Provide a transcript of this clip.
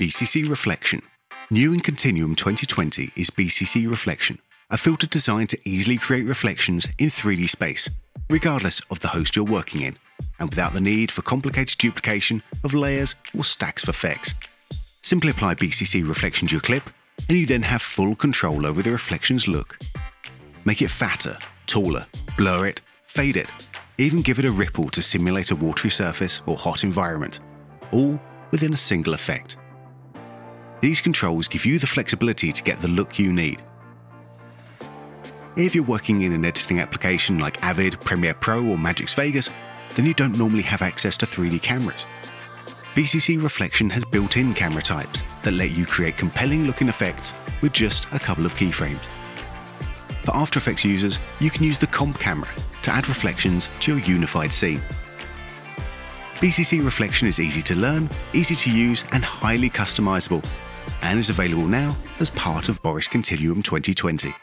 BCC Reflection. New in Continuum 2020 is BCC Reflection, a filter designed to easily create reflections in 3D space, regardless of the host you're working in, and without the need for complicated duplication of layers or stacks of effects. Simply apply BCC Reflection to your clip, and you then have full control over the reflection's look. Make it fatter, taller, blur it, fade it, even give it a ripple to simulate a watery surface or hot environment, all within a single effect. These controls give you the flexibility to get the look you need. If you're working in an editing application like Avid, Premiere Pro or Magix Vegas, then you don't normally have access to 3D cameras. BCC Reflection has built-in camera types that let you create compelling looking effects with just a couple of keyframes. For After Effects users, you can use the Comp Camera to add reflections to your unified scene. BCC Reflection is easy to learn, easy to use and highly customizable, and is available now as part of Boris Continuum 2020.